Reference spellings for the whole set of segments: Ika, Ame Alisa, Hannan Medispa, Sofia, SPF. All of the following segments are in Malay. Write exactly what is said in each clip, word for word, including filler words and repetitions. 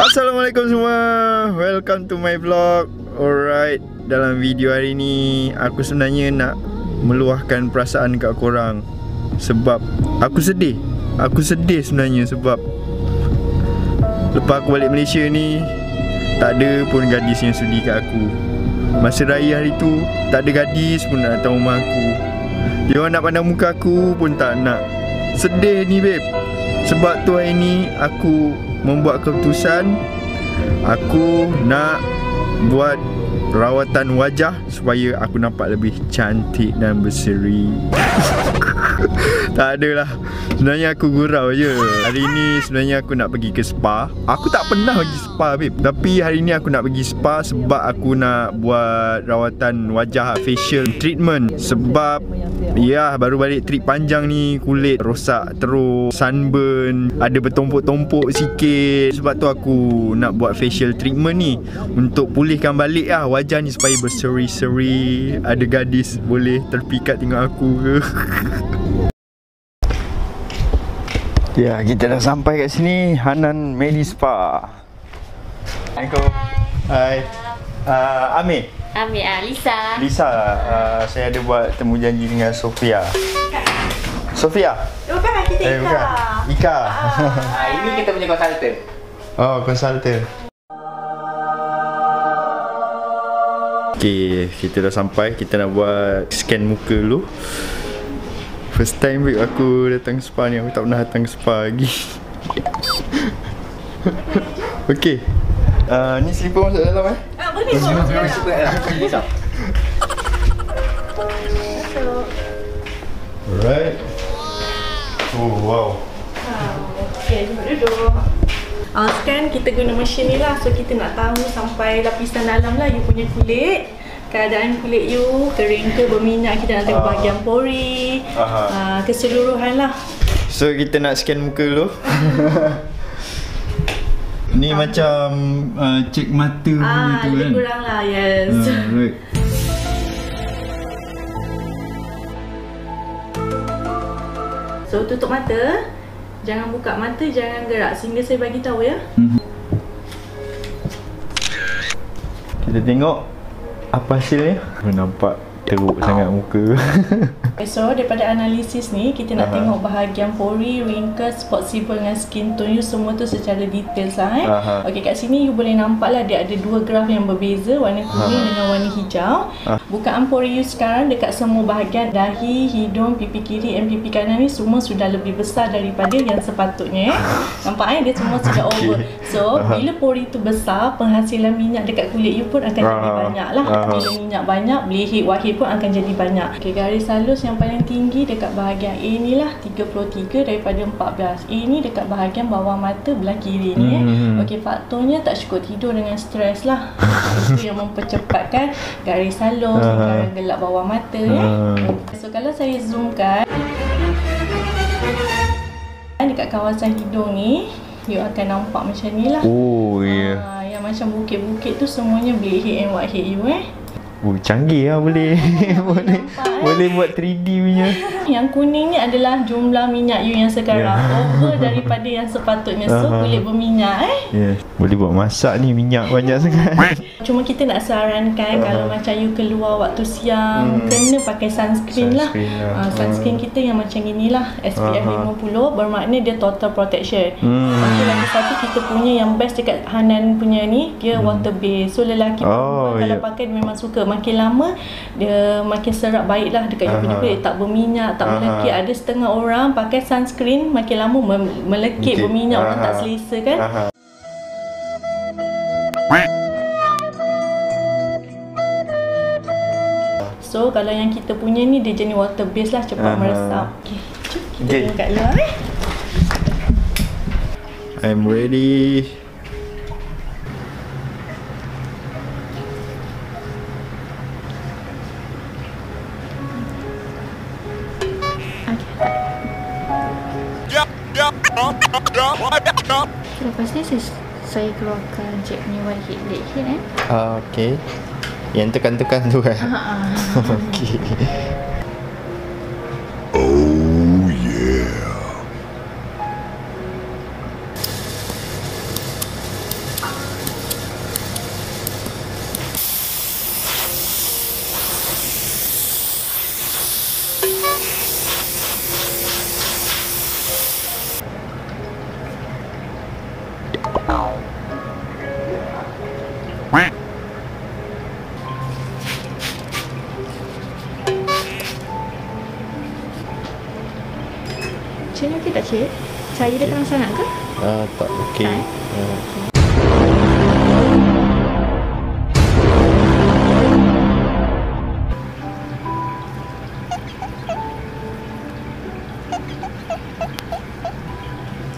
Assalamualaikum semua, welcome to my vlog. Alright, dalam video hari ni aku sebenarnya nak meluahkan perasaan kat korang. Sebab aku sedih. Aku sedih sebenarnya sebab lepas aku balik Malaysia ni, tak ada pun gadis yang sudi kat aku. Masa raya hari tu, tak ada gadis pun nak datang rumah aku. Dia orang nak pandang muka aku pun tak nak. Sedih ni babe. Sebab tu hari ni aku membuat keputusan aku nak buat rawatan wajah supaya aku nampak lebih cantik dan berseri. Tak adalah, sebenarnya aku gurau je. Hari ni sebenarnya aku nak pergi ke spa. Aku tak pernah pergi spa babe, tapi hari ni aku nak pergi spa sebab aku nak buat rawatan wajah, facial treatment. Sebab ya, baru balik trip panjang ni, kulit rosak teruk, sunburn, ada bertumpuk-tumpuk sikit. Sebab tu aku nak buat facial treatment ni untuk pulihkan balik lah wajah ni supaya berseri-seri. Ada gadis boleh terpikat tengok aku ke? Ya, kita dah sampai kat sini, Hannan Medispa. Assalamualaikum. Hai. Uh, Ame Ame Alisa. Lisa, uh, saya ada buat temu janji dengan Sofia. Sofia? Bukan, kita eh, Ika. Bukan. Ika. Ah, ini kita punya konsultan. Oh, konsultan. Okay, kita dah sampai. Kita nak buat scan muka dulu. First time babe aku datang spa ni. Aku tak pernah datang spa lagi. Okay, uh, ni slipper masuk dalam eh? Boleh buat macam. Alright. Oh wow. Okay, jom duduk. Uh, scan kita guna mesin ni lah. So kita nak tahu sampai lapisan dalam lah you punya kulit. Keadaan kulit you, kering ke, berminyak. Kita nak tengok uh, bahagian pori, uh, uh, keseluruhan lah. So kita nak scan muka dulu. Ni Tampak. Macam uh, cek mata ah, punya tu kan? Ah, kurang lah, yes. Ah, right. So, tutup mata. Jangan buka mata, jangan gerak. Sehingga saya bagi tahu ya. Mm-hmm. Kita tengok apa hasilnya. Nampak teruk sangat muka. So daripada analisis ni, kita nak uh -huh. tengok bahagian pori, wrinkles, spot sibol dengan skin tone you, semua tu secara details lah eh. uh -huh. Okay, kat sini you boleh nampak lah dia ada dua graf yang berbeza, warna kuning uh -huh. dengan warna hijau. uh -huh. Bukaan pori you sekarang dekat semua bahagian dahi, hidung, pipi kiri dan pipi kanan ni semua sudah lebih besar daripada yang sepatutnya eh. Nampak eh, dia semua sudah over. So bila pori tu besar, penghasilan minyak dekat kulit you pun akan uh -huh. jadi banyak lah. uh -huh. Bila minyak banyak, blehed, wahid pun akan jadi banyak. Okay, garis halus yang paling tinggi dekat bahagian A ni lah, tiga puluh tiga daripada empat belas. A ni dekat bahagian bawah mata belah kiri ni eh. mm. Okey, faktornya tak cukup tidur dengan stres lah. Itu yang mempercepatkan garis halus, uh. gelap bawah mata uh. eh. So kalau saya zoomkan dekat kawasan hidung ni, you akan nampak macam ni lah. Oh, yeah. ha, Yang macam bukit-bukit tu semuanya bleakhead and whitehead you eh. Oh, canggih lah boleh. Boleh nampak, boleh eh? Buat three D punya. Yang kuning ni adalah jumlah minyak you yang sekarang, yeah. over daripada yang sepatutnya. So uh-huh. kulit berminyak eh. yeah. Boleh buat masak ni, minyak banyak sangat. Cuma kita nak sarankan uh-huh. kalau macam you keluar waktu siang, hmm. kena pakai sunscreen, sunscreen lah, lah. Uh, Sunscreen uh. kita yang macam inilah, S P F uh-huh. lima puluh, bermakna dia total protection. hmm. Lepas lagi satu kita punya yang best dekat Hannan punya ni, dia hmm. water based. So lelaki oh, pun yeah. kalau pakai memang suka. Makin lama dia makin serap baiklah dekat uh-huh. kulit, tak berminyak, tak uh-huh. melekit. Ada setengah orang pakai sunscreen makin lama melekit, okay. berminyak, uh-huh. orang tak selesa kan. uh-huh. So kalau yang kita punya ni dia jenis water based lah, cepat uh-huh. meresap. Okay, jom kita tengok kat luar eh. I'm ready. Lepas ni saya, saya keluarkan cek ni whitehead, blackhead eh. Ah, okey. Yang tekan-tekan tu kan? Haa. Okey. Oh yeah. Cina okey tak, Cik? Cahaya dia terang sangat ke? Uh, tak okey. Tak, eh? uh. okay.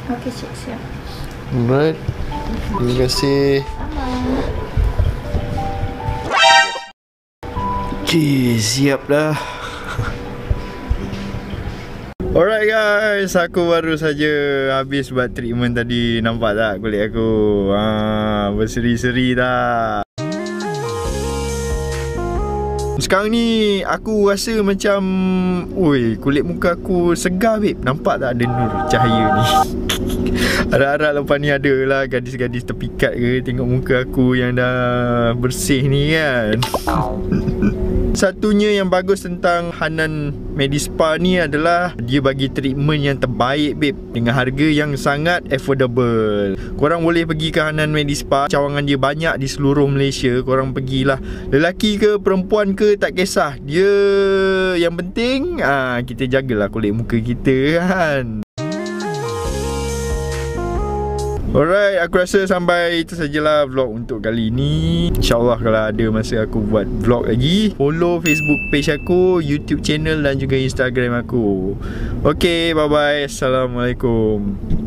Okey, Cik, siap. Alright. Terima kasih. Okey, siap dah. Alright guys, aku baru saja habis buat treatment tadi. Nampak tak kulit aku? Ha, berseri-seri dah. Sekarang ni aku rasa macam, oi, kulit muka aku segar babe. Nampak tak ada nur cahaya ni? Harap-harap lepas ni ada lah gadis-gadis terpikat ke tengok muka aku yang dah bersih ni kan. Satunya yang bagus tentang Hannan Medispa ni adalah dia bagi treatment yang terbaik babe, dengan harga yang sangat affordable. Korang boleh pergi ke Hannan Medispa. Cawangan dia banyak di seluruh Malaysia. Korang pergilah, lelaki ke perempuan ke tak kisah. Dia yang penting aa, kita jagalah kulit muka kita kan. Alright, aku rasa sampai itu sajalah vlog untuk kali ni. InsyaAllah kalau ada masa aku buat vlog lagi. Follow Facebook page aku, YouTube channel dan juga Instagram aku. Okay, bye-bye. Assalamualaikum.